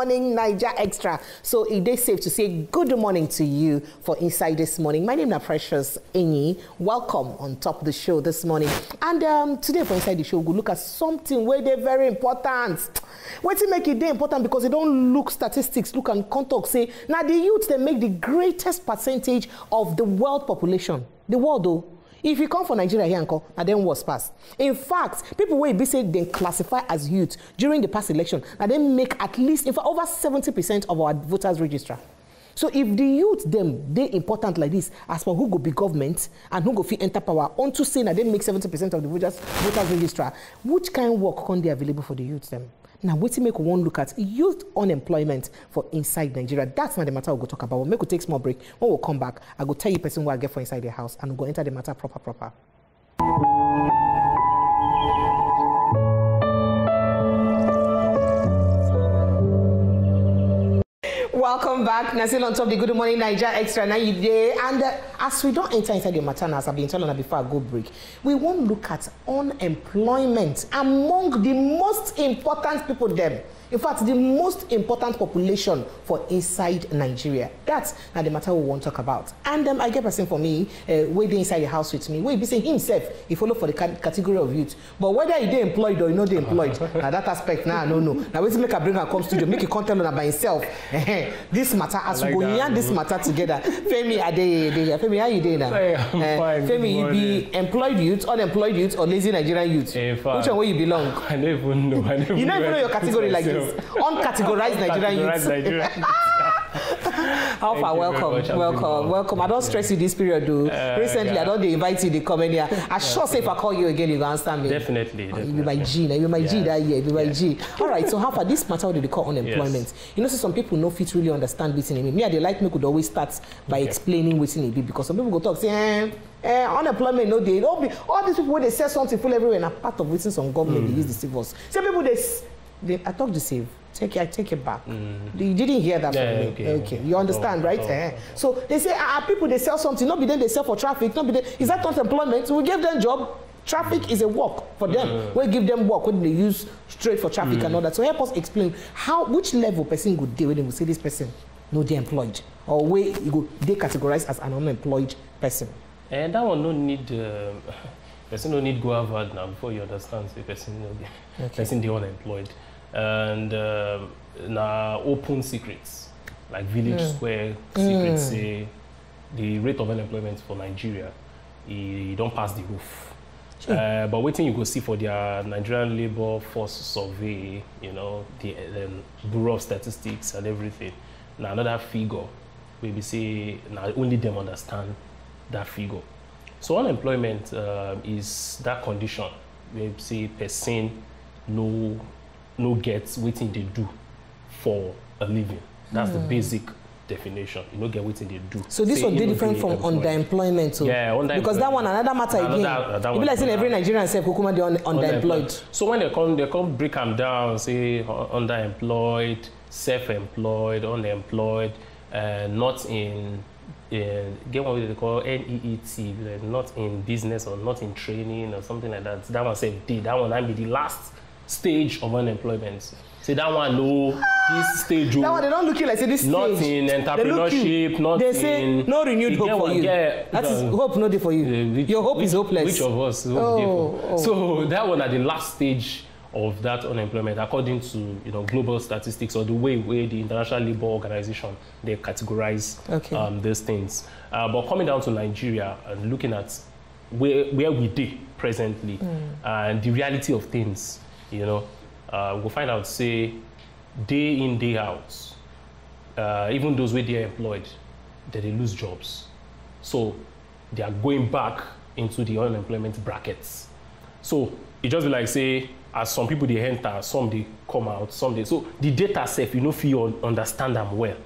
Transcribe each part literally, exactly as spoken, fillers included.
Morning, Naija Extra. So it is safe to say good morning to you for Inside This Morning. My name is Precious Enyi. Welcome on top of the show this morning. And um, today for Inside the Show, we'll look at something where they're very important. What to make it important because they don't look statistics, look and contact. Say now the youth they make the greatest percentage of the world population. The world though. If you come from Nigeria here, uncle, and then what's passed? In fact, people will be said they classify as youth during the past election, and then make at least, in fact, over seventy percent of our voters register. So if the youth them they important like this, as for who go be government and who go fit enter power, onto saying that they make seventy percent of the voters voters register, which kind of work can they available for the youth them? Now, what to make one look at youth unemployment for Inside Nigeria. That's not the matter we'll go talk about. We'll make we take small break. When we'll come back, I'll go tell you person what I get for inside the house and we'll go enter the matter proper, proper. Welcome back. Nasil on top the Good Morning Naija Extra. Now you day. And uh, as we don't enter inside the matter, as I've been telling you before I go break, we won't look at unemployment among the most important people them. In fact, the most important population for inside Nigeria. That's not the matter we want to talk about. And um, I get a person for me, uh, waiting inside the house with me, where he be saying himself, he follow for the category of youth. But whether he dey employed or he not dey employed, now that aspect, now nah, no, no. Now we make a bring her come studio, make a content on her by himself. This matter, as like we go yarn this matter together. Femi Adeyeye, Femi, how you doing now? Hey, I'm uh, fine. Femi, you be employed youth, unemployed youth, or lazy Nigerian youth? In fact, which one where you belong? I don't even know. I don't you don't even know your category like this. Uncategorized Nigerian youth. Nigeria. Alpha, welcome, welcome, welcome, welcome. I don't stress you this period, though. Uh, Recently, yeah. I don't invite you to come in here. I sure say if I call you again, you can answer me. Definitely. You'll be my G. You'll be my G that year. You'll be my G. All right, so how far this matter, what do they call unemployment? Yes. You know, so some people no fit really understand what's in it. Me, I they like me could always start by okay. explaining what's in it because some people go talk, say, eh, eh, unemployment, no, they don't be. All these people, when they say something full everywhere, and a part of waiting some government, mm. they use the civils. Some people, they. They, I talk to save. Take it, I take it back. Mm. You didn't hear that yeah, from me. Okay, okay. You understand, oh, right? Oh, eh? oh. So they say, ah, people they sell something. Not be them they sell for traffic. Not be them. Is that not employment? So we give them job. Traffic is a work for them. Mm. We give them work when they use straight for traffic mm. and all that. So help us explain how which level person would deal with them. We say this person no they employed or way you go they categorize as an unemployed person. And that one no need. Uh... Person no need go Harvard now before you understand. Say person, okay. person they unemployed, and uh, now open secrets like Village mm. Square secrets. Mm. Say the rate of unemployment for Nigeria, you don't pass the roof. Sure. Uh, but waiting you go see for their Nigerian Labour Force Survey, you know the, the Bureau of Statistics and everything. Now another figure, maybe say now only them understand that figure. So unemployment uh, is that condition where say person no no gets waiting they do for a living. That's mm. the basic definition. You don't get waiting they do. So this one different from underemployment too. Yeah, underemployment. Because that one another matter again. That, that you be like saying every Nigerian say Kukuma they un underemployed. So when they come they come break them down, say underemployed, self-employed, unemployed, uh, not in Uh, get what they call N E E T, like not in business or not in training or something like that. That one said D. That one might be the last stage of unemployment. Say so that one no, this stage. That one they don't look you like say this not stage. Not in entrepreneurship. They not they say in, no renewed hope for you. Get, that is hope not there for you. Uh, which, Your hope which, is hopeless. Which of us? Hope oh, oh. So that one at the last stage of that unemployment, according to you know global statistics or the way where the International Labour Organization they categorize okay. um, these things. Uh, but coming down to Nigeria and looking at where where we did presently mm. and the reality of things, you know, uh, we'll find out say day in day out, uh, even those where they are employed, that they lose jobs, so they are going back into the unemployment brackets. So it just be like say. As some people they enter, some they come out, some they so the data self you know if you understand them well.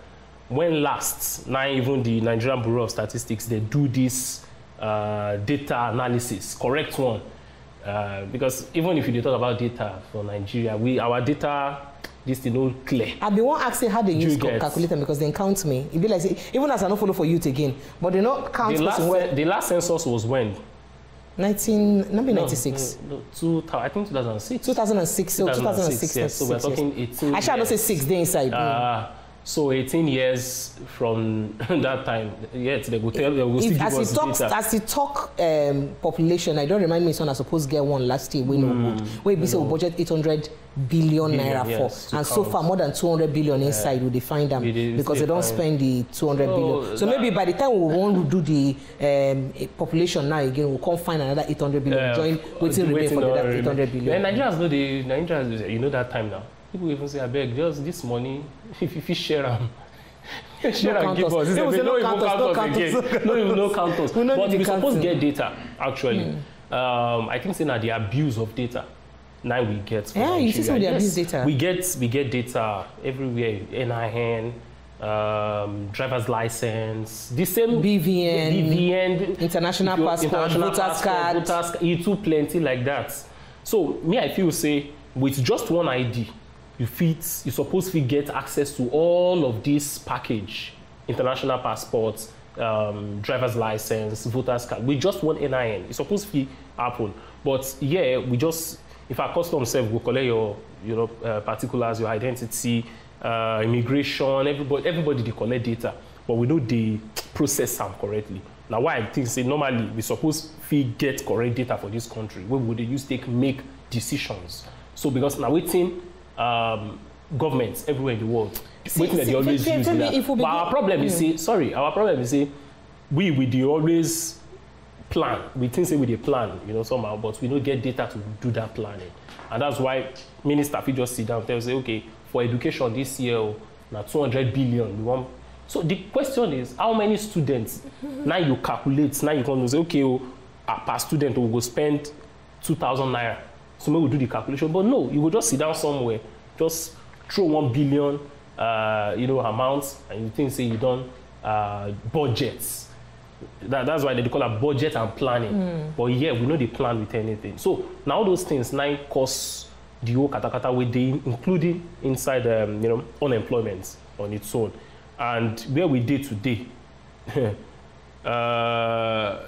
When last, now even the Nigerian Bureau of Statistics they do this uh, data analysis, correct one, uh, because even if you talk about data for Nigeria, we our data. This thing all clear. I be one asking how they use calculator because they count me. It be like say, even as I don't follow for youth again, but they not count the last, well. The last census was when. nineteen ninety-six. No, no, two, I think two thousand six. two thousand six. So two thousand six. two thousand six, yes. So we're talking eighteen. I shall not say six. They inside. Uh, mm. So eighteen years from that time, yes, they will tell. They will still give us data. As the talk um, population, I don't remind me. Son, I suppose get one last year. We no good. We be say we budget eight hundred billion naira yeah, for, yes, and so far more than two hundred billion inside. Yeah. Will they find them because they don't time. spend the two hundred billion. So maybe by the time we want to do the um, population now again, we can't find another eight hundred billion. Yeah. Join waiting remain for the eight hundred billion. The Nigerians know the Nigerians. You know that time now. People even say, I beg, just this money, if, if you share them, share no and give us. They will say, no, no counters, even count us again. No, even no count us. No, but we supposed to get data, actually. Mm. Um, I think saying that the abuse of data, now we get. Yeah, Nigeria. You see some of the yes. abuse data. We get, we get data everywhere, N I N, um, driver's license, the same. B V N, B V N international passport, voters card. Voters, you too plenty like that. So, me, I feel, say, with just one I D, You fit, you supposed to get access to all of this package, international passports, um, driver's license, voter's card. We just want N I N. It's supposed to happen. But yeah, we just, if our customs serve, we collect your, you know, uh, particulars, your identity, uh, immigration, everybody, everybody they collect data, but we know they process them correctly. Now, why I think say normally we supposed to get correct data for this country. Where would they use take make decisions? So because now waiting. Um, governments everywhere in the world. See, see, they always use that. But begin, our problem mm. is, see, sorry, our problem is, see, we we do always plan. We think say we dey plan, you know, somehow, but we don't get data to do that planning, and that's why minister fit just sit down and tell say, okay, for education this year, now two hundred billion. You want. So the question is, how many students? Now you calculate. Now you can say, okay, oh, per student we will spend two thousand naira. So maybe we'll do the calculation, but no, you will just sit down somewhere, just throw one billion, uh, you know, amounts, and you think say you done uh, budgets. That, that's why they call it budget and planning. Mm. But yeah, we know they plan with anything. So now those things now cause the whole katakata with the including inside, um, you know, unemployment on its own, and where we did today, uh,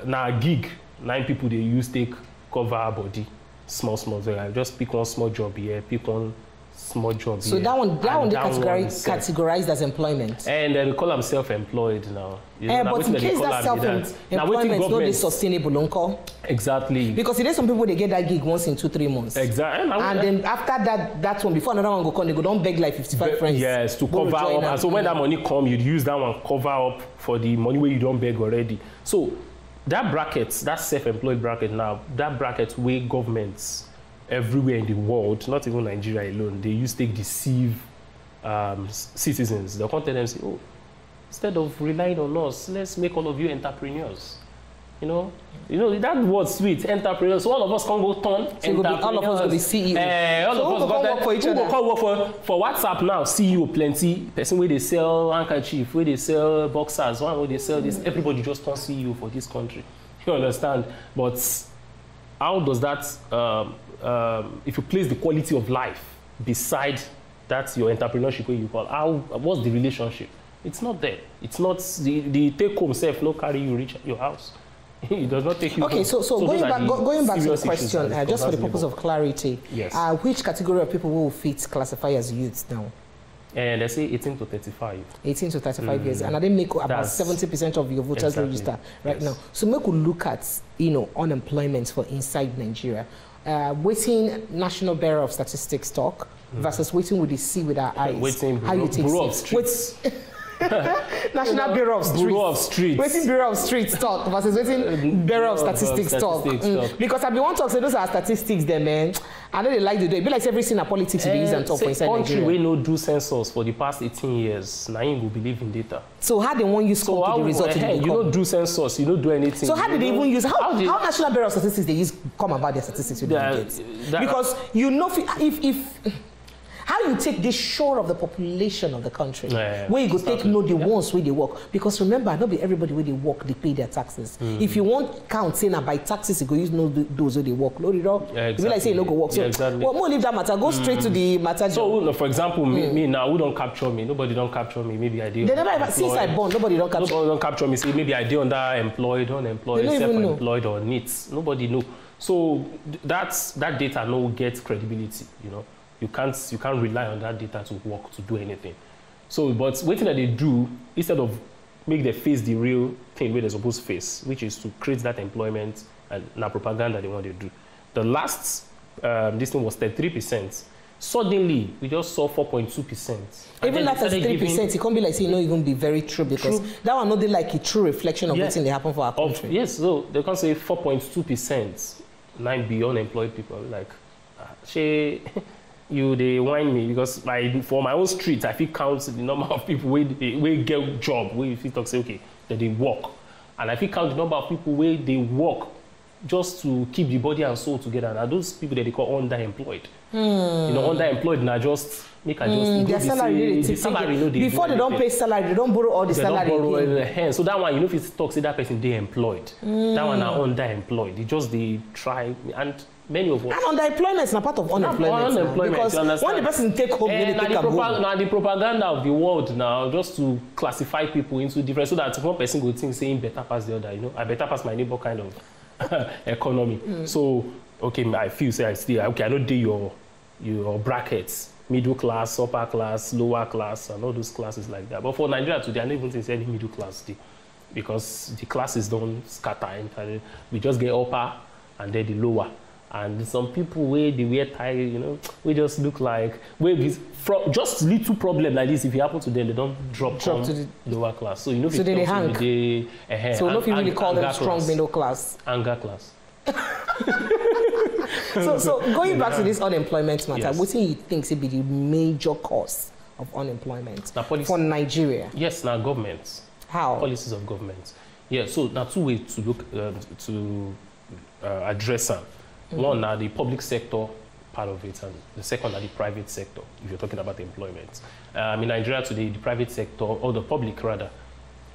now gig nine people they use take cover our body. Small, small. So I just pick one small job here, pick one small job so here. So that one, that one, they categorized, categorized as employment. And then we call them self-employed now. You know, uh, but in case that self-employment is not sustainable, uncle. Exactly. Because there's some people they get that gig once in two, three months. Exactly. And, and then after that, that one, before another one go come, they go don't beg like fifty-five be, friends. Yes, to cover up. And so when that money come, you'd use that one cover up for the money where you don't beg already. So. That bracket, that self-employed bracket now, that bracket where governments everywhere in the world, not even Nigeria alone, they used to deceive um, citizens. They'll come tell them, say, oh, instead of relying on us, let's make all of you entrepreneurs. You know, you know that word sweet, entrepreneurs. So all of us can go turn so entrepreneurs. All of us will be C E O. Uh, all so of us go work for each other. Go work for, for WhatsApp now, C E O plenty. Person where they sell handkerchief, where they sell boxers, one where they sell this. Everybody just turn C E O for this country. You understand? But how does that, um, um, if you place the quality of life beside that your entrepreneurship where you call, how, what's the relationship? It's not there. It's not, the, the take-home self no carry you reach your house. It does not take you okay, so, so, so going, back, go, going back to the question, uh, just for the purpose of clarity, yes. uh, which category of people will fit classify as youths now? And they say eighteen to thirty-five. eighteen to thirty-five mm. years, and they make about seventy percent of your voters exactly. register right yes. now. So make we look at, you know, unemployment for inside Nigeria. Uh, waiting National Bureau of Statistics talk mm. versus waiting with the sea with our eyes. Waiting How you take it? National Bureau of Streets. Bureau of Streets. Waiting Bureau of Streets talk versus waiting Bureau of Statistics, of statistics talk. Mm. talk. Because I've been one talk, so those are statistics there, man. I know they like to do it. Be like everything in politics, uh, they use and talk for inside Nigeria. Country we no do census for the past eighteen years. Now you will believe in data. So how they want you score so to how, the result? Uh, to the you don't do census, you don't do anything. So how did they even use, how, how, did, how National Bureau of Statistics they use come about their statistics? That, that, because you know, if... if How you take this shore of the population of the country, yeah, yeah, where you go take no the yeah. ones where they work? Because remember, not be everybody where they work, they pay their taxes. Mm. If you want count saying by taxes, you go use no those where they work. No, yeah, exactly. Like say no go work. So, yeah, exactly. Well, more leave that matter. Go straight mm. to the matter. So, no, for example, me, mm. me now, who don't capture me? Nobody don't capture me. Maybe I do. They never ever, since I born, nobody don't capture. Nobody don't capture me. See, maybe I do underemployed, unemployed, self-employed, or N E E T. Nobody know. So that's that data no gets credibility, you know. You can't you can't rely on that data to work, to do anything. So but one thing that they do, instead of make them face the real thing where they're supposed to face, which is to create that employment and that propaganda they want to do. The last um, this thing was thirty-three percent. Suddenly we just saw four point two percent. Even that thirty-three percent, it can't be like saying no, it won't be very true, because true. That one not like a true reflection of yeah. what's in the happen for our country. Of, yes, so they can't say four point two percent. Nine beyond employed people, like, she, you they whine me because my for my own street, I feel count the number of people where they where get job, where you talk say okay that they work, and I feel count the number of people where they work just to keep the body and soul together. And those people that they call underemployed, mm. you know, underemployed now just make adjustments. Mm, their salary, say, the salary no, they before do they don't anything. Pay salary, they don't borrow all the they salary. Don't borrow in the hand. So that one, you know, if it talks, say that person they employed, mm. that one are underemployed. They just they try and. Many of us. And underemployment is not part of unemployment. unemployment because when the person take home, eh, then they take the home. Now the propaganda of the world now, just to classify people into different, so that one person would think saying better pass the other, you know, I better pass my neighbor kind of economy. Mm. So, okay, I feel, say I still, okay, I don't do your, your brackets, middle class, upper class, lower class, and all those classes like that. But for Nigeria today, I don't even think there's any middle class today, because the classes don't scatter. We just get upper and then the lower. And some people where they wear tie, you know, we just look like where from just little problem like this. If you happen to them, they don't drop, drop to the lower class. So you know, so they hang. They, uh, so no people really call them strong class. Middle class. Anger class. so so going back to this unemployment matter, yes. What do you think it be the major cause of unemployment now, policy, for Nigeria? Yes, now governments. How policies of government? Yeah. So now two ways to look uh, to uh, address them. Mm-hmm. One are the public sector part of it, and the second are the private sector, if you're talking about employment. Um, in Nigeria today, the private sector, or the public rather,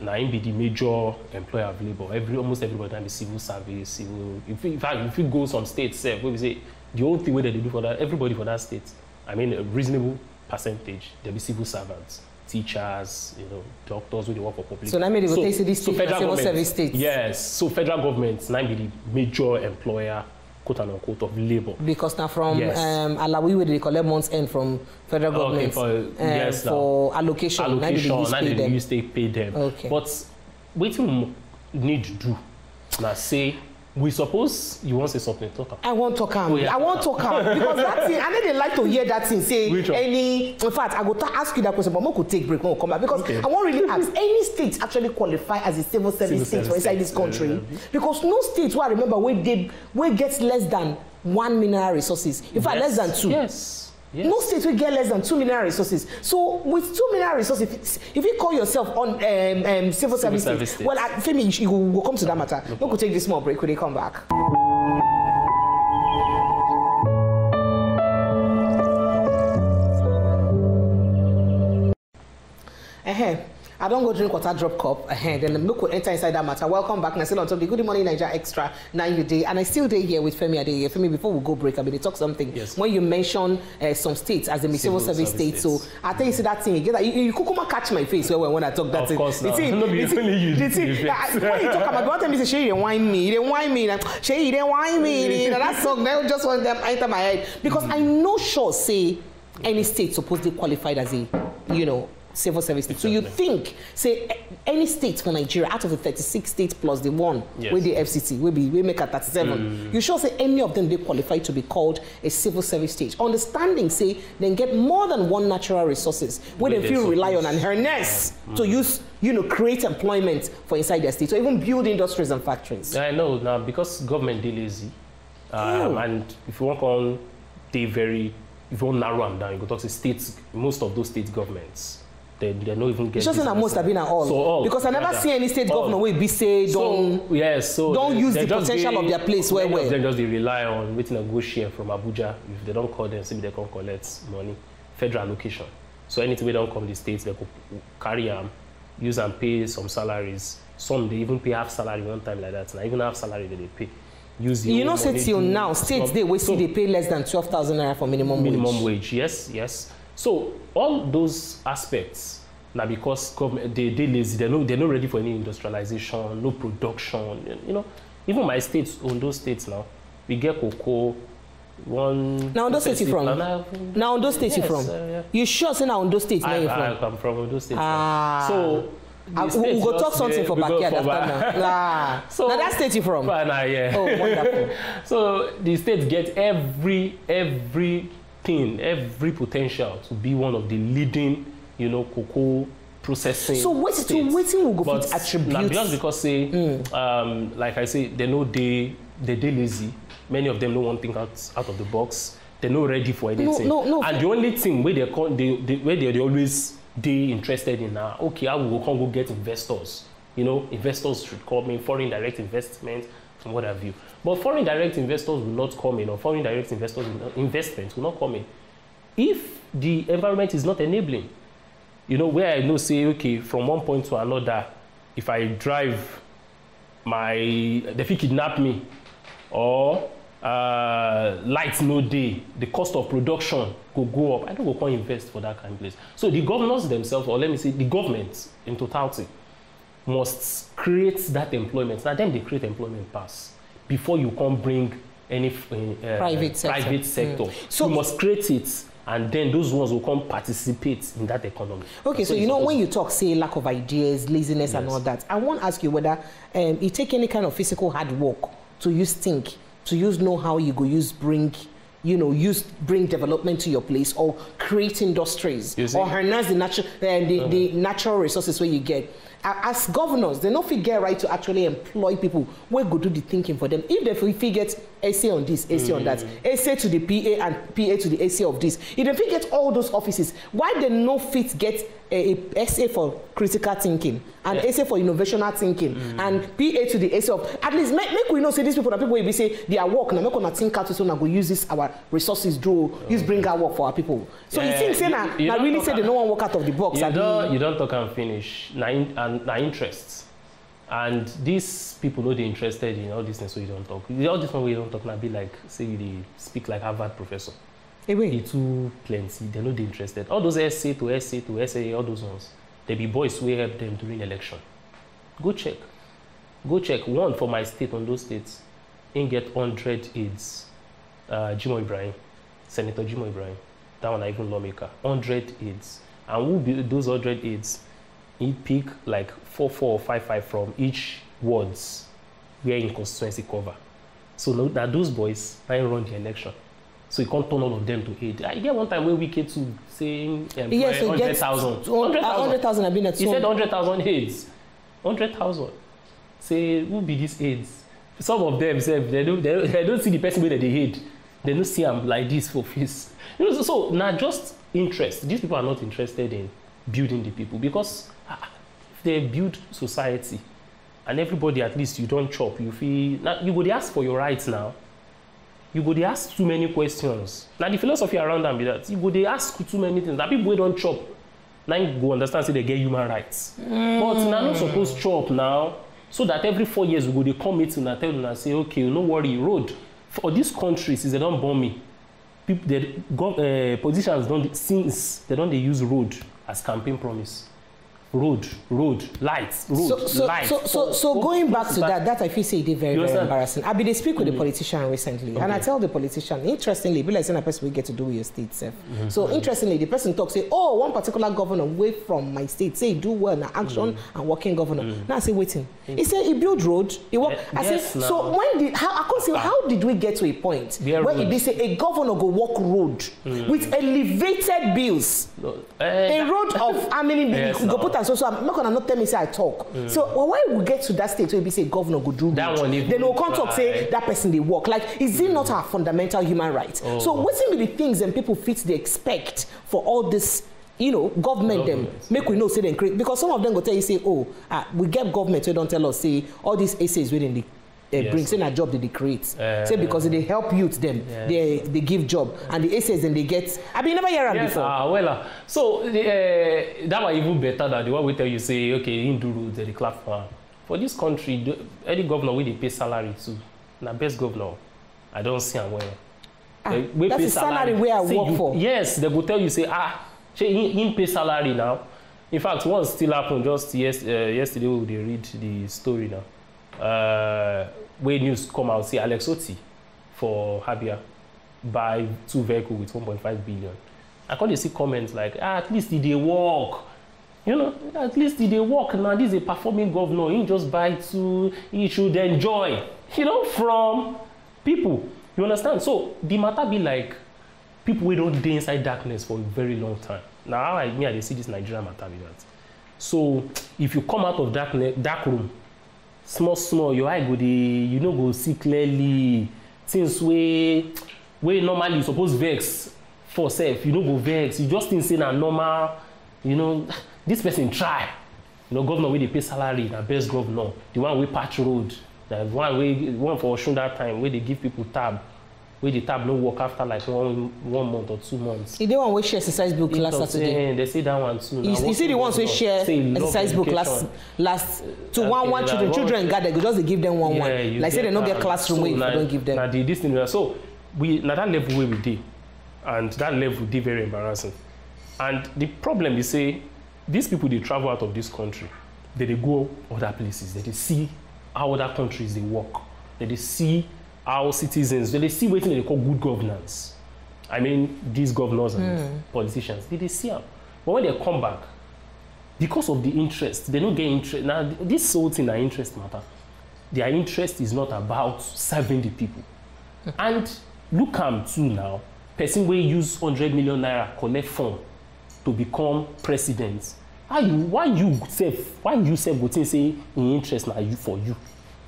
now be the major employer of labor. Every, almost everybody has civil service, civil... If, in fact, if you go some states, say, we say, the whole thing that they do for that, everybody for that state, I mean, a reasonable percentage, there'll be civil servants. Teachers, you know, doctors who they work for public. So now maybe they will take these so federal civil service states. Yes, so federal government now be the major employer quote unquote of labour. Because now from yes. um, Alawi, where they collect months end from federal government, okay, for, um, yes, for allocation, allocation, and the use they pay them. Okay. But what you need to do now say, we suppose you want to say something, talk about. I want to talk oh, yeah. I want to talk because that thing, I know they like to hear that thing, say any, in fact, I go to ask you that question, but I could take break, I come back, because okay. I won't really ask, any state actually qualify as a civil service civil state for inside this country, yeah. because no state, well, I remember, where they, where gets less than one mineral resources, in fact, yes. less than two. Yes. Yes. No state will get less than two mineral resources. So with two mineral resources, if, if you call yourself on um, um, civil, civil service, service state, well, uh, Femi, you will come to that matter. No, we'll take this small break when they come back. Uh-huh. I don't go drink water, drop cup, uh -huh. then the milk will enter inside that matter. Welcome back, and I still on top of the Good Morning Nigeria Extra, now you day, and I still day here with Femi Adeyeye. Femi, before we go break, I mean, they talk something. Yes. When you mention uh, some states as the civil, civil service, service states, so I tell you, see that thing, you, you, you could come and catch my face when, when I talk that of thing. Of course, no. Thing, no, the thing, you the thing, the I, when you talk about, one time you say, she didn't whine me, you didn't whine me, she didn't whine me, and that song, they just want them enter my head. Because mm. I know sure, say, any state supposedly qualified as a, you know, civil service. Exactly. So you think, say, any state for Nigeria, out of the thirty-six states plus the one yes. with the F C T, we be we make at thirty-seven. Mm. You sure say any of them they qualify to be called a civil service state? Understanding, say, then get more than one natural resources where they feel rely on and harness yeah. mm. to use, you know, create employment for inside their state, or so even build industries and factories. Yeah, I know now because government they lazy, um, and if you work on they very, if you want narrow them down, you go talk to states, most of those state governments. They, they don't even get just that most have been at all. So all because I never yeah, see any state all. Governor will be say don't so, yes, so don't they, use they the potential they, of their place where well. They just they rely on waiting a go share from Abuja. If they don't call them, maybe they can't collect money. federal allocation. So anything we don't come to the states, they could carry them, use and pay some salaries. Some they even pay half salary one time like that. And even half salary that they pay. Use the you know, since till now, states they waste so, they pay less than twelve thousand naira for minimum minimum wage. Minimum wage, yes, yes. So all those aspects now because government they they lazy, they no they're not ready for any industrialization, no production. You know, even my states on those states now, we get cocoa. One now, those states you from? Now, those states you from? You sure say now, those states? I, I, from? I'm from those states. Ah. So, I, states we'll go talk something for backyard after now. Nah. So, now, that state you from? Nah, yeah. Oh, wonderful. So, the states get every, everything, every potential to be one of the leading, you know, cocoa processing. So, what is to waiting will go but for attributes? Because, because say, mm. um, like I say, they know they, they, they lazy. Many of them don't want to think out, out of the box. They're not ready for anything. No, no, no. And the only thing where they're, they, they, where they're they always they interested in now, uh, okay, I will come go get investors. You know, investors should come in, foreign direct investment, and what have you. But foreign direct investors will not come in, or foreign direct investors will not, investments will not come in if the environment is not enabling. You know, where I know say, okay, from one point to another, if I drive my, they fit kidnap me, or Uh, lights no day, the cost of production could go up. I don't go can't invest for that kind of place. So the governors themselves, or let me say, the government in totality, must create that employment. Now, then they create employment pass before you can bring any uh, private sector. Private sector. Mm. So you must create it, and then those ones will come participate in that economy. Okay, so, so you know when you talk, say, lack of ideas, laziness, yes, and all that, I want to ask you whether um, you take any kind of physical hard work to use think. To use know-how you go use bring, you know, use bring development to your place or create industries or harness the natural uh, the, uh -huh. the natural resources where you get. Uh, as governors, they don't figure right to actually employ people. Where go do the thinking for them? If they figure essay on this, essay mm. on that, essay to the P A and P A to the essay of this. If they figure all those offices, why they no fit get a, a essay for critical thinking and yeah. essay for innovational thinking mm. and P A to the essay of at least make, make we know say these people and people will be say they are work now. Make gonna think out so now go use this our resources do oh. use bring our work for our people. So yeah, you think say you, na, you na really say they no one work out of the box. You and don't the, you don't talk and finish. Na in, and their interests, and these people know they're interested in all this, and so you don't talk. All this one way you don't talk now be like say they speak like Harvard professor. Hey, wait. It's too plenty. They know they're interested. All those essay to essay to essay, all those ones. There be boys who help them during election. Go check, go check. One for my state on those states, in get hundred aids. Uh, Jim O'Brien, Senator Jim O'Brien, that one I even lawmaker. Hundred aids, and who be those hundred aids? He pick like four, four, or five, five from each wards where in constituency cover. So now that those boys I run the election, so you can't turn all of them to aid. I get one time where we get to saying um, yes, so hundred thousand, hundred thousand. I've been at. He said hundred thousand aids, hundred thousand. Say who be these aids? Some of them say they don't, they don't, they don't see the person where they aid. They don't see them like this for face. You know, so, so not just interest. These people are not interested in building the people because. They build society, and everybody at least you don't chop. You feel now you go they ask for your rights now. You go they ask too many questions. Now the philosophy around them be that you go they ask too many things. That people don't chop. Now you go understand say they get human rights, mm. but now not supposed to chop now. So that every four years we go they come meeting and tell them and say okay, no worry, road for these countries is they don't bomb me. People they go, uh, politicians don't since they don't they use road as campaign promise. Road, road, lights, road, so, so, lights. So, so, so oh, going oh, back to that, that I feel say they very, you very embarrassing. I been mean, speak with mm -hmm. a politician recently, okay. and I tell the politician, interestingly, be like saying a person we get to do with your state self. Mm -hmm. So mm -hmm. interestingly, the person talks say, oh, one particular governor away from my state say do well now action mm -hmm. and working governor. Mm -hmm. Now I say waiting. Mm -hmm. He said he build road. He work. Uh, I yes, say no. So when did how I can't say how did we get to a point Bear where they say a governor go walk road mm -hmm. with elevated bills, no. uh, a road of how many yes, go no. put. So, so I'm not gonna not tell me say I talk. Mm. So well, why we get to that state where we say governor go do that one, then we'll come talk say that person they work. Like is mm. it not our fundamental human right? Oh. So what's in the things and people fit they expect for all this? You know, government them make we know say them create because some of them go tell you say oh uh, we get government so don't tell us say all these essays within the uh, yes. bring, say na job did they create. Uh, say because uh, they help youth them, yes. they they give job, and the essays then they get. I mean, never hear them yes, before. Ah, well, uh, so the, uh, that was even better than the one we tell you say, okay, in do the clap for. For this country, the, any governor will they pay salary too. Now best governor, I don't see him well. Ah, we that's pay the salary, salary where I say work you, for. Yes, they will tell you say ah, he in pay salary now. In fact, one still happened just yes, uh, yesterday when they read the story now. Uh, where news come out, say Alex Oti for Habia buy two vehicles with one point five billion. I can't see comments like, ah, at least did they work? You know, at least did they work now? This is a performing governor. He just buy two, he should enjoy. You know, from people. You understand? So the matter be like people we don't dey inside darkness for a very long time. Now, I mean, I see this Nigerian matter with that. So if you come out of dark, dark room, small, small, your eye go dey, you know, go see clearly things where, where normally you suppose vex for self, you know, go vex. You just think say na normal, you know, this person try. You know, governor wey dey pay salary, na best governor. The one wey patch road, the one wey one for Osun that time, where they give people tab. Where the tab no work after like one one month or two months. Is the one we share exercise book last Saturday? They say that one too. You see the ones we share exercise book last last to one one children children gather. You just give them one one. Like say they don't get classroom way if you don't give them. Now the this thing so we now that level where we did, and that level did very embarrassing. And the problem is say these people they travel out of this country, they they go other places, they they see how other countries they work, they they see. Our citizens, do they see what they call good governance? I mean, these governors and mm. politicians, did they see them? But when they come back, because of the interest, they don't get interest. Now, this whole thing, their interest matter. Their interest is not about serving the people. Mm. And look at too now, person will use one hundred million naira collect fund to become president. How you, why you say, why you say, what they say in interest now you for you?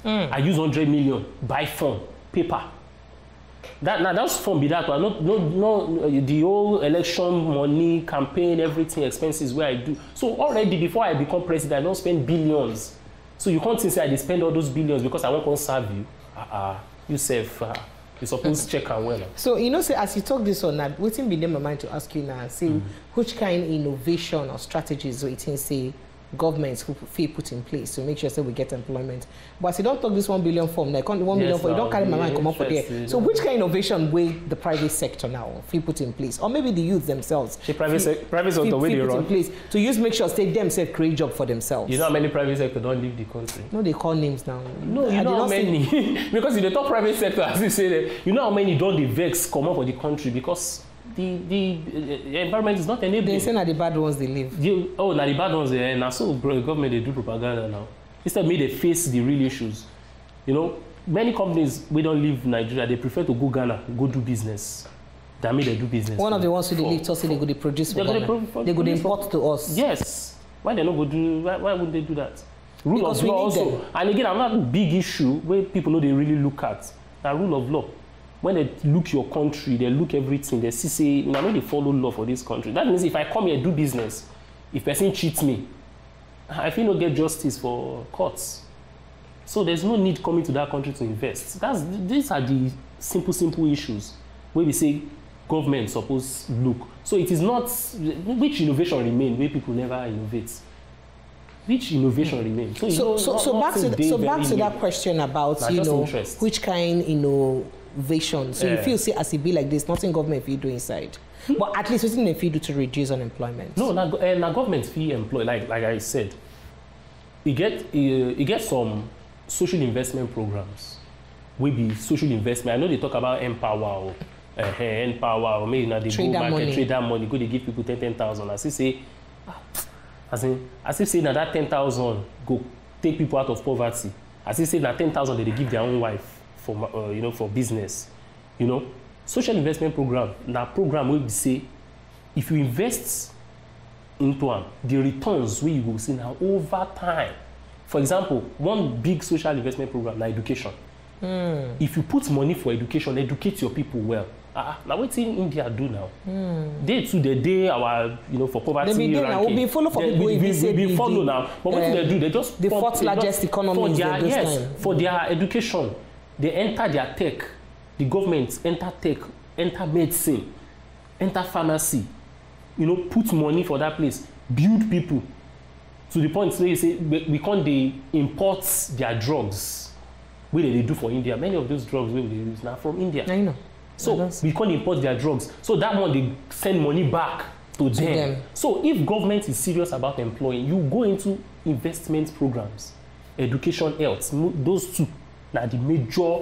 Mm. I use one hundred million buy fund. Paper. That now that's from be that one. No, no, no. The whole election money, campaign, everything, expenses where I do. So already before I become president, I don't spend billions. So you can't say I spend all those billions because I won't come serve you. Ah, uh -uh. you serve. Uh, you supposed to check and well. So you know, say as you talk this on that, what's in my mind to ask you now? Say mm -hmm. which kind of innovation or strategies we can say governments who fee put in place to make sure that we get employment. But as you don't talk this one billion form, like one yes, billion form, you don't carry my mind come up for there. So which kind of innovation way the private sector now fee put in place, or maybe the youth themselves? The private sector, private sector, way they put run in place to use make sure they themselves create job for themselves. You know how many private sector don't leave the country? No, they call names now. No, you I know how many because in the top private sector, as you say, that, you know how many don't the vex come up for the country because. The, the the environment is not enabling. They say that the bad ones they leave. You, oh, now the bad ones they and so the government they do propaganda now. Instead, may they face the real issues. You know, many companies we don't leave Nigeria. They prefer to go Ghana, go do business. That mean they do business. One now. Of the ones who they leave, us they go they produce. They go they import to us. Yes. Why they not go do? Why, why would they do that? Rule because of law also. Them. And again, another big issue where people know they really look at the rule of law. When they look your country, they look everything, they see, say, you know, they follow law for this country. That means if I come here and do business, if person cheats me, I feel no get justice for courts. So there's no need coming to that country to invest. That's, these are the simple, simple issues where we say government suppose look. So it is not, which innovation remain where people never innovate? Which innovation mm. remains? So, so, know, so, not, so back to, the, so back to that question about, nah, you know, interest. Which kind, you know, vision. So yeah. You feel say as it be like this, nothing government fee do inside. Hmm? But at least nothing fee do to reduce unemployment. No, now uh, na government fee employ like like I said. You get uh, you get some social investment programs. We be social investment. I know they talk about empower or uh, empower or maybe now they trade go market money. Trade that money. Go they give people ten ten thousand. As you say, as in, as you say now that ten thousand go take people out of poverty. As you say now ten thousand they, they give their own wife. For uh, you know, for business, you know, social investment program. Now, program will say, if you invest into one, the returns we will see now over time. For example, one big social investment program, like education. Mm. If you put money for education, educate your people well. Ah, now what's in India do now? Mm. They to the day our you know for poverty they be ranking. Now. We'll be follow for they, people. We, we, we, we, we follow now. But uh, what do they do? They just the fourth largest economy for their, the yes time. For their education. They enter their tech. The government enter tech, enter medicine, enter pharmacy. You know, put money for that place. Build people. To the point where you say we, we can't they import their drugs. Where they do for India. Many of those drugs we they use now from India. I know. So we can't import their drugs. So that one, they send money back to them. them. So if government is serious about employing, you go into investment programs, education, health. Those two are the major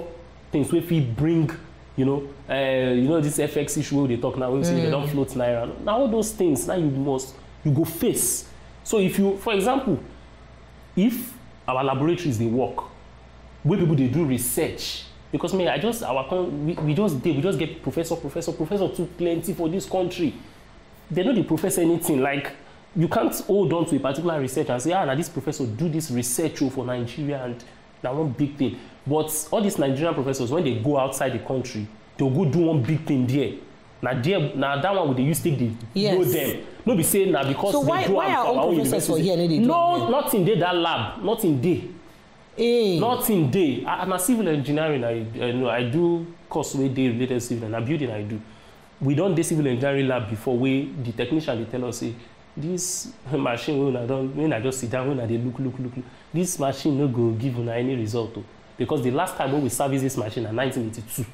things where we bring, you know, uh, you know this F X issue they talk now, we say mm. they don't float Naira. Now all those things, now you must, you go face. So if you, for example, if our laboratories, they work, where people, they do research, because me, I just our we, we just did we just get professor, professor, professor too plenty for this country. They know they profess anything. Like you can't hold on to a particular research and say, ah, now this professor do this research for Nigeria and that one big thing. But all these Nigerian professors, when they go outside the country, they'll go do one big thing there. Now there, now that one would they use take the yes. know them. No be saying now because so they why, do why are all professors for here? They no, not in there that lab, not in there. Hey. Not in day. I, I'm a civil engineering. I, I know I do course where day related civil and a building I do. We done the civil engineering lab before where the technician they tell us say this machine when I don't when I just sit down when I they look look look look this machine no go give una any result though. Because the last time when we service this machine in nineteen eighty-two,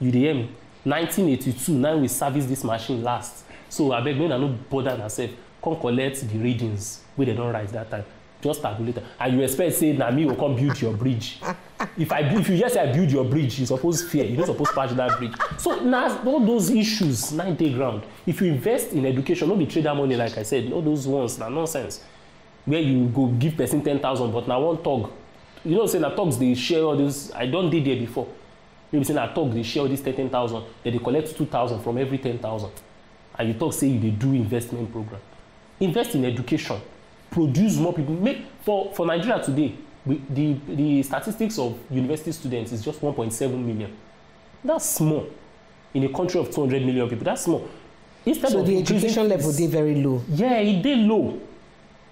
you hear me? nineteen eighty-two now we service this machine last. So I beg when I no bother myself come collect the readings where they don't write that time. Just tabulator, and you expect say na me will come build your bridge. If I if you just I build your bridge, you supposed fear. You don't supposed patch that bridge. So now all those issues nine day ground. If you invest in education, not be trade that money like I said. All those ones na nonsense. Where you go give person ten thousand, but now one talk. You know say na talks they share all those. I don't did there before. You say na talk they share all these ten thousand. Then they collect two thousand from every ten thousand, and you talk say you they do investment program. Invest in education. Produce more people. Make for for Nigeria today. We, the the statistics of university students is just one point seven million. That's small in a country of two hundred million people. That's small. Instead so of the education level they very low. Yeah, it they low.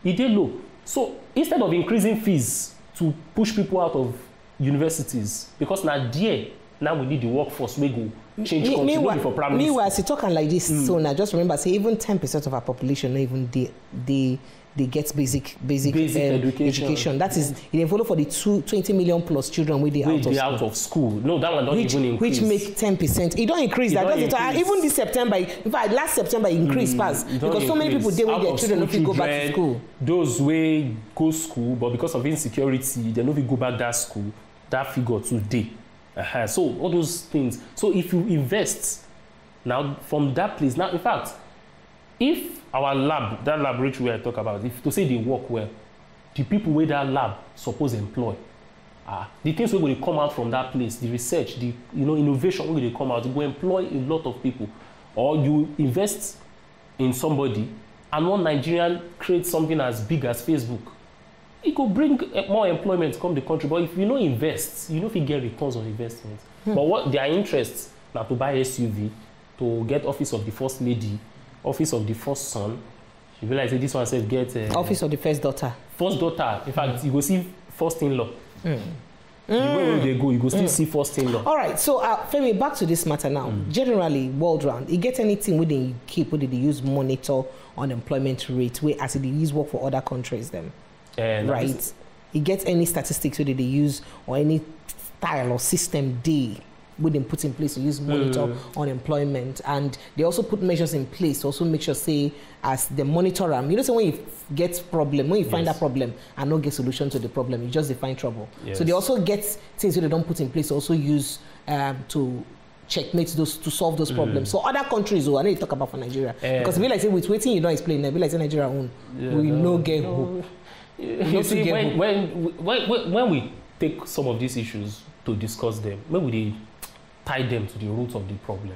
It they low. So instead of increasing fees to push people out of universities, because now there now we need the workforce we go. Change me, me wa, for primary meanwhile, as you talking like this, mm. so now just remember, say even ten percent of our population, even they they they get basic basic, basic um, education. education. That is, they follow for the two, twenty million plus children with the out, out of school. No, that one don't which, even increase. Which make ten percent. It don't increase. It that don't increase. It, even this September, in fact, last September it increased mm, fast because increase. So many people they will get children if they go back to school. Those way go school, but because of insecurity, they don't go back that school. That figure today. Uh-huh. So all those things. So if you invest now from that place, now in fact, if our lab, that laboratory I talk about, if to say they work well, the people with that lab suppose employ. Uh, the things that will come out from that place, the research, the you know innovation will come out, will employ a lot of people. Or you invest in somebody, and one Nigerian creates something as big as Facebook. It could bring more employment come the country, but if you don't invest, you know if you get returns on investment. Hmm. But what their interests now to buy S U V, to get office of the first lady, office of the first son. You realize that this one says get uh, office of the first daughter. First daughter. In fact, hmm. you go see first in-law. Hmm. Mm. Where will they go? You go still mm. see first thing. All right. So, uh, Femi, back to this matter now. Mm. Generally, world round, you get anything within you keep, whether they use monitor unemployment rate, where as they use work for other countries, then. Uh, right. You get any statistics whether they use or any style or system they wouldn't put in place to use monitor mm. unemployment, and they also put measures in place to also make sure say as the monitor them. You know, say when you get problem, when you yes. find a problem and not get solution to the problem, you just define trouble. Yes. So they also get things that they don't put in place to also use um, to checkmate those to solve those mm. problems. So other countries, oh, I know you talk about for Nigeria uh, because we like say with waiting you don't explain. We like say Nigeria own yeah, we no, no get no. hope. You see, when, when, when, when we take some of these issues to discuss them, maybe they tie them to the roots of the problem.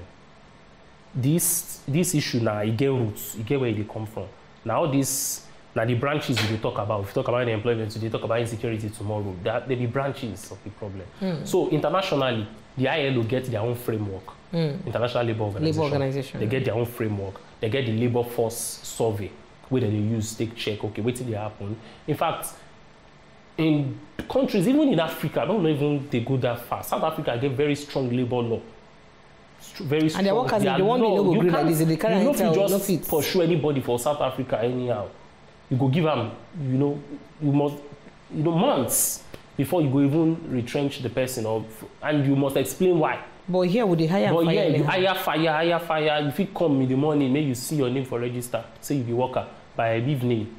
This, this issue now, it get roots, it get where they come from. Now this Now the branches we talk about, if you talk about unemployment today, talk about insecurity tomorrow, there will be branches of the problem. Mm. So internationally, the I L O get their own framework. Mm. International Labour Organization. Labour Organization. They get their own framework. They get the labour force survey, where they use, take check, okay, wait till they happen. In fact, in countries, even in Africa, I don't know even they go that far. South Africa get very strong labour law. Very strong. And their workers, they want to go green like this. They can't you know, you just no pursue anybody for South Africa anyhow. You go give them, you know, you must, you know, months before you go even retrench the person, or, and you must explain why. But here would they hire but fire? But yeah, you hire fire, hire fire. If you come in the morning, maybe you see your name for register, say you be worker. By evening,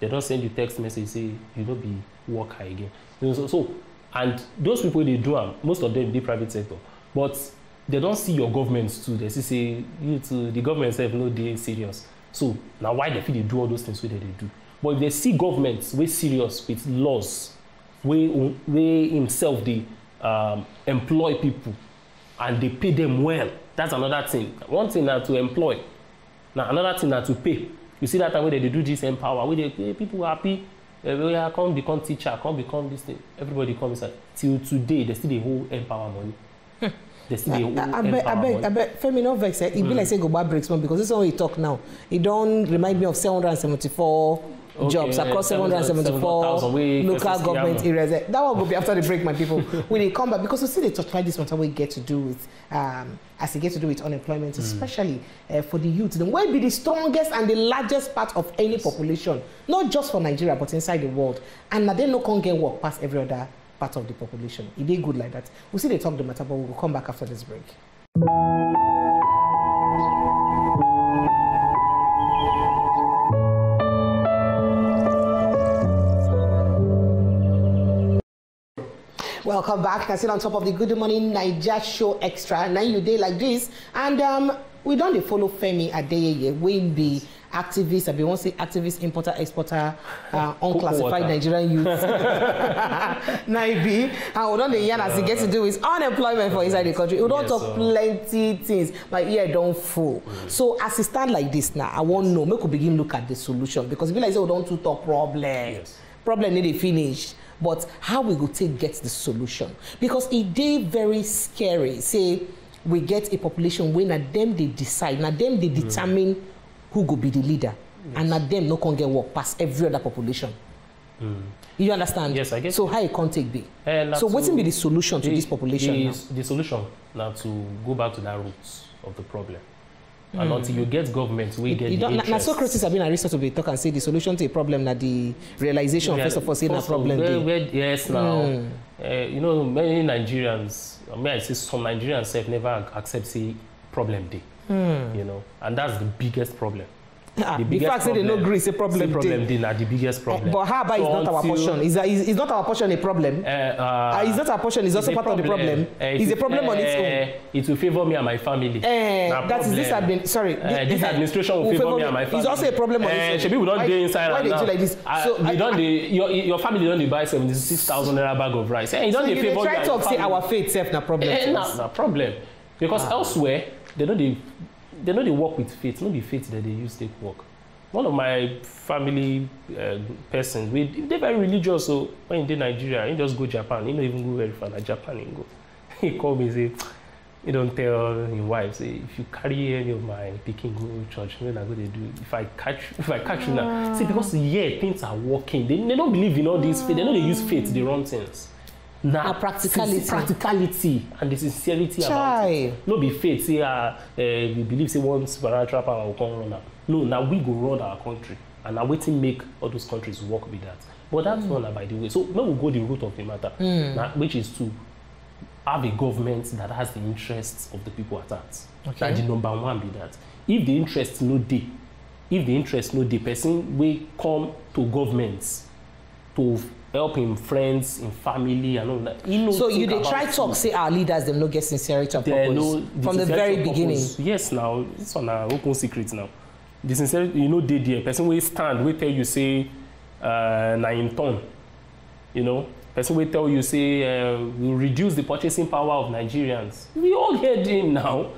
they don't send you text message, say you don't be worker again. You know, so, so, and those people, they do them, most of them, the private sector. But they don't see your governments too. They see, say, you too, the government says, no, they're serious. So, now why they feel they do all those things, what they do? But if they see governments, we're serious with laws, we, we himself, they um, employ people, and they pay them well. That's another thing. One thing that to employ. Now, another thing that to pay. You see that time when they do this empower, where they pay people happy, uh, come become teacher, come become this thing. Everybody comes inside. Till today, they still the whole empower money. They still the whole I, I, I empower beg, money. I beg, Femi, no vex. It be like say go back breaks one, because this is how we talk now. It don't remind me of seven hundred seventy-four okay, jobs across seven hundred seventy-four local government yeah, areas. That one will be after the break, my people. When they come back, because we see they try this one, we get to do with, um, as they get to do with unemployment, mm. especially uh, for the youth. Then will be the strongest and the largest part of any population, not just for Nigeria, but inside the world. And they no can get work past every other part of the population. It ain't good like that. We see they talk the matter, but we'll come back after this break. Welcome back. I sit on top of the Good Morning Naija Show Extra. Now you day like this, and um, we don't follow Femi Adeyeye. We be activists. I be want to say activists, importer, exporter, uh, unclassified Nigerian youth. Now it be, and we don't the yarn as it gets to do with unemployment for inside the country. We don't yes, talk so. plenty things, but yeah, don't fool. Mm. So as it stand like this now, I won't know. We could begin look at the solution, because if you like say we don't to talk problem, yes. problem need to finish. But how we go take get the solution? Because it dey very scary. Say we get a population when at them they decide, now them they determine mm. who go be the leader, yes. and at them no can get work past every other population. Mm. You understand? Yes, I get. So it. How it can take be? Uh, so what will be the solution to the, this population? The, now? the solution now to go back to that roots of the problem. Mm. And until you get government, we it, get it the interest. Now, Socrates have been a research to be talk and say the solution to a problem, that the realization, yeah, first of all, saying a problem. We're, we're, yes, now, mm. uh, you know, many Nigerians, I mean, I say some Nigerians have never accept say problem day, mm. you know, and that's the biggest problem. Ah, the biggest fact problem, they no agree, it's a problem. Problem day, not the biggest problem. Uh, but how about so it's not our portion? Is is not our portion a problem? Uh, uh, uh, it's not our portion. It's also part problem. of the problem. Uh, uh, it's a problem uh, on its own. It will favor me and my family. Uh, that is this admin. Sorry, this, uh, this administration will, will favor, favor me and my family. It's also a problem on its own. Uh, people don't do inside. Why they do like this? Uh, so you don't. They, your your family don't buy seventy-six thousand naira bag of rice. Hey, you don't. So they favor try to say our faith self na problem. Na problem, because elsewhere they don't. They know they work with faith. Not the faith that they use to work. One of my family uh, persons, they're very religious. So when in Nigeria, he just go to Japan. He don't even go very far. Like Japan, he go. He called me and say, he don't tell his wife. Say, if you carry any of my picking go to church, when I go, they do. If I catch, if I catch you now, see, because yeah, things are working. They, they don't believe in all this faith. They know they use faith. They run things. Nah, practicality. practicality and the sincerity Chai. about it. No be faith, say, uh, uh, we believe say one supernatural power will come run up. No, now we go run our country, and now we to make all those countries work with that. But that's mm. not, by the way. So now we go the root of the matter, mm. now, which is to have a government that has the interests of the people at heart. Okay. That the number one be that. If the interests no dey, if the interests no dey, person will come to governments to help in friends, in family, and all that. You know, so you they try to talk, say our leaders them no get sincerity of purpose no, the from the very beginning. Yes, now it's on our open secret now. The sincerity, you know, they there. Person will stand, will tell you say, uh, na in turn, you know. Person will tell you say, uh, we reduce the purchasing power of Nigerians. We all heard him now.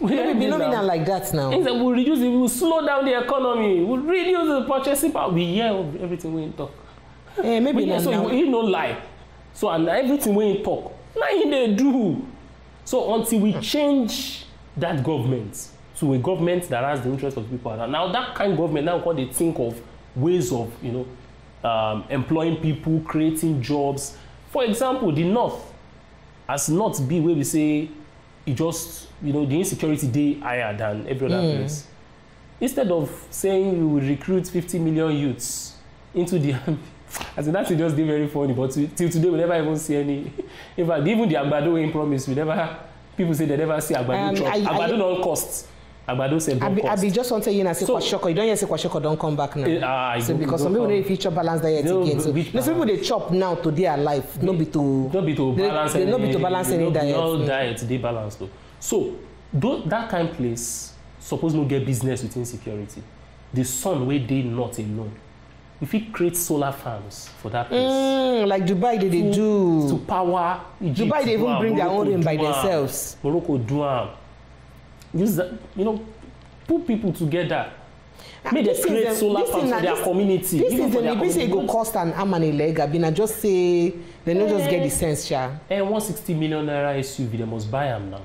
Maybe phenomenon like that now. It will reduce. It will slow down the economy. It will reduce the purchasing power. We hear everything we talk. Eh, maybe hear, so now. He no lie. So and everything we talk, nothing they do. So until we change that government to a government that has the interest of people, now that kind of government now what they think of ways of you know um, employing people, creating jobs. For example, the North has not be where we say. It just, you know, the insecurity day higher than every other mm. place. Instead of saying you will recruit fifty million youths into the army, I said that's just very funny, but till today we never even see any. In fact, even the Agbado in promise, we never, people say they never see Agbado um, truck. Agbado don't cost. Agbado said don't I be, cost. I be just want to say, you know, say so, Kwashoko, you don't hear say Kwashoko don't come back now. Uh, so because some people need feature balance that yet again. So some people they chop now to their life, not be to not be to balance they, any, they not be to balance any diet. All mm. diet they balance though. So though, that kind of place suppose no get business with insecurity. The sun where they not alone. If we create solar farms for that place, mm, like Dubai, they, they do to power Egypt, Dubai, they even bring Morocco, their own in by themselves. Morocco, Duam. Use that, you know, put people together. Make them create the, solar farms for their this, community. This is the reason it will cost an arm and a leg. I mean, I just say they don't eh, just get the sense, yeah. And one hundred sixty million naira S U V, they must buy them now.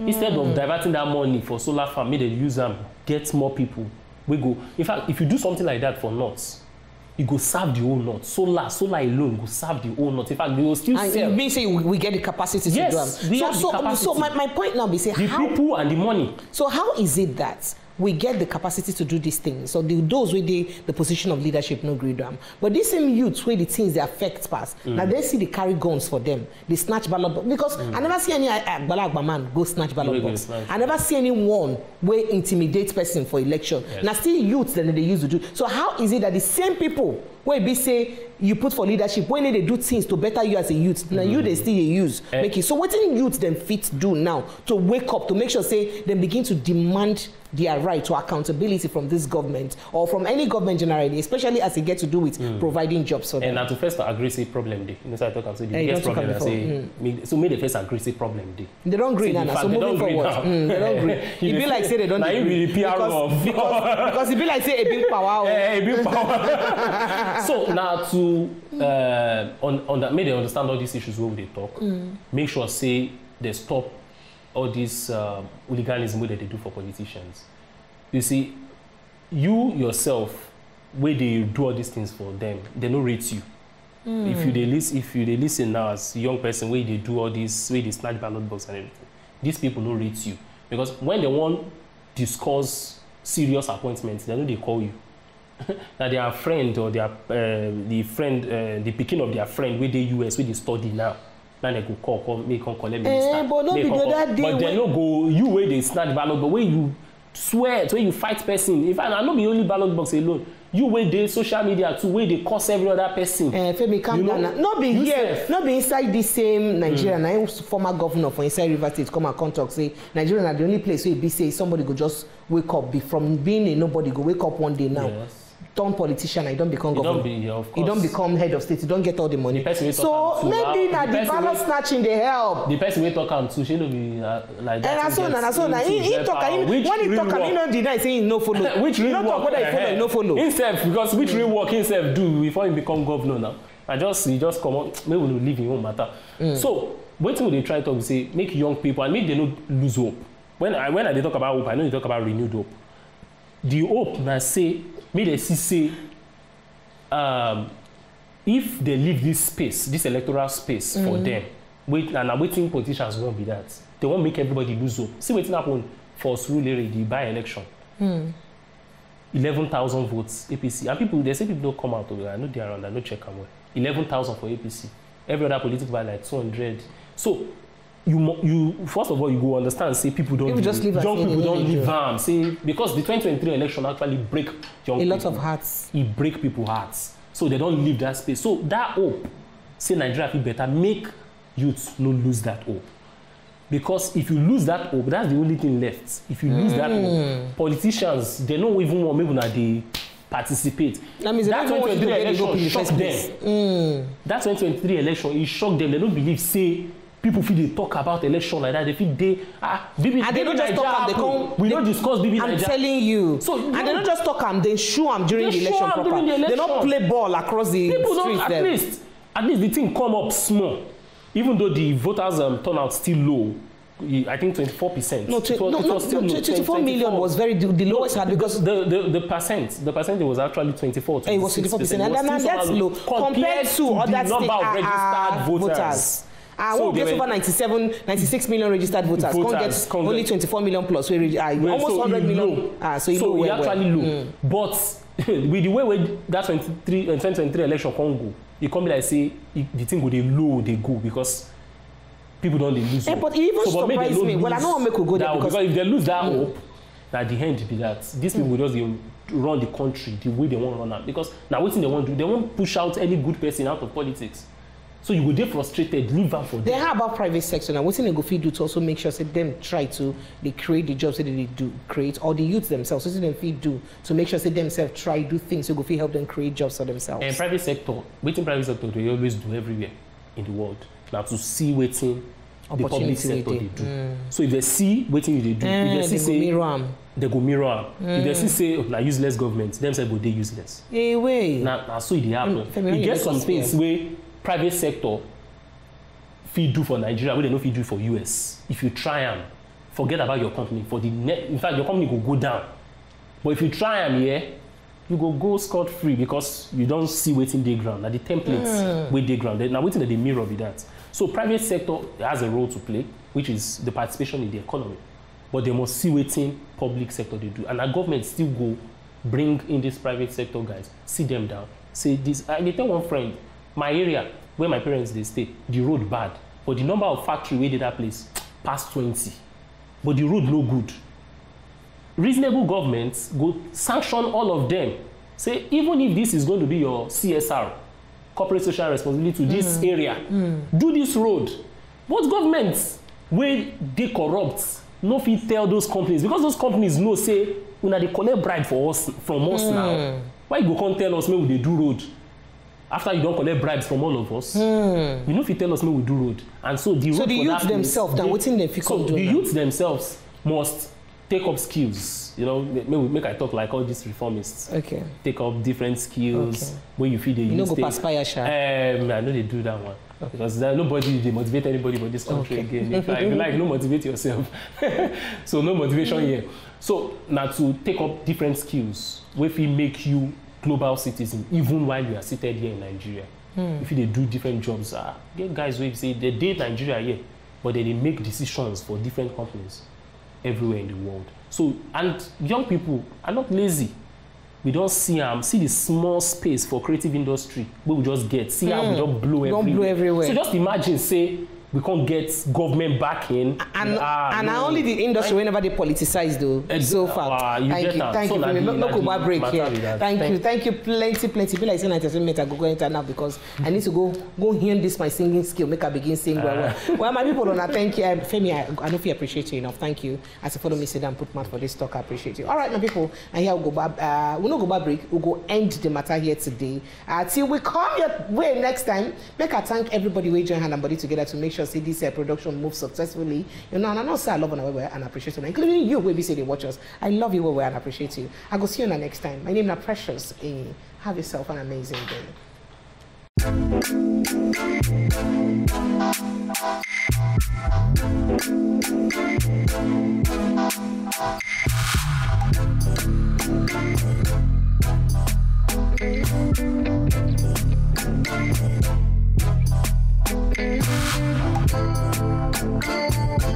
Mm. Instead of diverting that money for solar farm, make them use them, get more people. We go. In fact, if you do something like that for nuts, you go serve the whole nut. Solar, solar alone go serve the whole nut. In fact, they will still and sell. And say we, we get the capacity yes, to do them. So, so, so my, my point now is say the how, people and the money. So how is it that we get the capacity to do these things? So the, those with the, the position of leadership no greed them. But these same youths where the things they affect pass. Mm. Now they see the carry guns for them. They snatch ballot box. Because mm. I never see any Agbalagba man go snatch ballot box. I never see anyone where intimidate person for election. Yes. Now still youths that they used to do. So how is it that the same people where they say you put for leadership when they do things to better you as a youth, now mm -hmm. you they still use eh. Make it. So what did youth then fit do now to wake up to make sure say they begin to demand their right to accountability from this government or from any government generally, especially as it gets to do with mm. providing jobs for them. And now to first agree say problem day. You know, so I talk and say the biggest problem I say mm. make, so make the first agree say problem day. They don't agree now. So moving forward, mm, they don't agree. It be like say they don't agree. Because, because, because it be like say a big power. Eh, a big power. So now to Uh, on, on that, make them understand all these issues when they talk. Mm. Make sure, say, they stop all this um, hooliganism that they do for politicians. You see, you yourself, where they do all these things for them, they don't rate you. Mm. If you they listen, if you they listen now as a young person, where they do all this, where they snatch ballot box and everything, these people don't rate you because when they want discuss serious appointments, they know they call you. That their friend or their uh, the friend uh, the picking of their friend with the U S with the study now. Now they go call, call make call collect minister. Eh, but not be that day. But they no go you where they snatch ballot, but where you swear, where you fight person. If I not be only ballot box alone. You where they social media too, where they curse every other person. Eh, Femi, calm down. Not be here, not be inside the same Nigeria. Mm. Now, former governor for Inside River State come and come talk say Nigeria are the only place where it be say somebody go just wake up be from being a nobody go wake up one day now. Yes. Turn politician, I don't become governor. Don't be, yeah, of you don't become head of state. You don't get all the money. The so maybe now the, the ballot snatching they help. The person we talk am too, she don't be uh, like that. And as soon as soon as he, he talk am, when he talk am, he don't deny saying no follow. Which real work? Whether he follow, no follow. Himself, because which real work himself do before he become governor now? And just he just come on. Maybe we leave him won't matter. Mm. So wait till they try to say make young people and make they not lose hope. When I when I they talk about hope, I know they talk about renewed hope. The hope now say. May they see, say, um, if they leave this space, this electoral space mm. for them, wait, and I'm waiting politicians won't be that. They won't make everybody lose hope. See what's happened for Suleri, the by-election. Mm. eleven thousand votes, A P C. And people, they say people don't come out of it. I know they're around, I know check them well. eleven thousand for A P C. Every other political party like two hundred. So, you, you, first of all, you go understand, say, people don't people just leave young people individual. Don't leave them. Say, because the twenty twenty-three election actually break young a lot people. Of hearts. It break people's hearts. So they don't leave that space. So that hope, say Nigeria feel better, make youths not lose that hope. Because if you lose that hope, that's the only thing left. If you mm. lose that hope, politicians, they don't even want maybe that they participate. That means that twenty twenty-three election shocked them. Mm. That twenty twenty-three election, it shocked them. They don't believe, say, people feel they talk about election like that. They feel they ah, B B, and they don't just talk. They come, we don't discuss B B Naija. I'm telling you. So and they don't just talk. Am they show am during the election proper. They don't play ball across the street. At least, at least the thing come up small. Even though the voters um, turnout still low. I think twenty-four percent. No, tw no, no, no twenty-four million was very the, the lowest no, had because the, the the percent the percentage was actually twenty-four. It was twenty-four percent, and, and that's low compared, compared to, to other the number of registered uh, voters. voters. I won't get over ninety-seven, ninety-six million registered voters. voters can't get can't only twenty-four million plus. We uh, well, almost so one hundred million. Ah, so you so know actually well. low. Mm. But with the way we that twenty-three, twenty twenty-three election can go, it can be like say it, the thing go they low they go because. People don't lose yeah, hope. But it even so, surprised me. Well, I know what make we go there because, because if they lose that mm. hope, at the end be that these people mm. just they run the country the way they want to run out. Because now what thing they want to do, they won't push out any good person out of politics. So you will get frustrated, leave them for them. They have about private sector now. What thing they go feed do to also make sure say them try to they create the jobs that they do create or the youth themselves. What thing they do to make sure say themselves try do things so go feed help them create jobs for themselves. And private sector, within private sector, they always do everywhere in the world. Now to see waiting the public sector they do. Mm. So if they see waiting they do, mm, if they see they say go mirror am. they go mirror am. Mm. If they see say oh, like useless government, themselves go they useless. Eh way. Now, now so it happen. Mm, you get some things where private sector feed do for Nigeria, where they no feed do for U S. If you try and forget about your company for the net, in fact your company will go down. But if you try and yeah, you go go scot free because you don't see waiting day ground. Now the templates mm. with day ground. Now waiting that they mirror with that. So private sector has a role to play, which is the participation in the economy. But they must see waiting public sector they do. And our government still go bring in these private sector guys, sit them down, say this. I tell one friend, my area, where my parents they stay, the road bad. But the number of factory where did that place, past twenty. But the road no good. Reasonable governments go sanction all of them. Say, even if this is going to be your C S R, corporate social responsibility to this mm. area. Mm. Do this road. What governments where they corrupt, no fit tell those companies because those companies know say when they collect bribe for us from us mm. now. Why you go come tell us maybe they do road? After you don't collect bribes from all of us, mm. you know if you tell us maybe we do road. And so the so the youth themselves, that waiting they so do the now. youth themselves must take up skills, you know, maybe make I talk like all these reformists. Okay. Take up different skills okay. when you feel they use. You don't go past fire, sha. Um, I know they do that one. Okay. Because nobody, they motivate anybody for this country okay. again. If I like, no motivate yourself. So no motivation mm. here. So now to take up different skills, which will make you global citizen, even while you are seated here in Nigeria. Mm. If they do different jobs, uh, get guys who say they date Nigeria here, but they, they make decisions for different companies everywhere in the world. So, and young people are not lazy. We don't see um, see the small space for creative industry where we just get. See mm. how we don't blow, don't blow everywhere. So just imagine, say, we can't get government back in. And, uh, and no. I only did industry I, whenever they politicize, though. Ex so far. Uh, you thank you. Thank so you. That no no Kuba break here. Thank, thank you. Thank you. Plenty, plenty. People like saying I just make I go go enter now because I need to go go hear this my singing skill. Make I begin singing. Uh. Well, well, my people, I thank you. Um, Femi, I, I don't feel appreciate you enough. Thank you. As a follow me, sit and put mouth for this talk. I appreciate you. All right, my people. And here we we'll go. Uh, we we'll no go break. We we'll go end the matter here today. Uh, till we come your way next time. Make I thank everybody we join hand and body together to make sure. See this uh, production moves successfully. You know, and I know say I love and I and appreciate you, including you, where we say they watch us. I love you, where and appreciate you. I go see you next time. My name is Precious Enyi. Have yourself an amazing day. Thank you.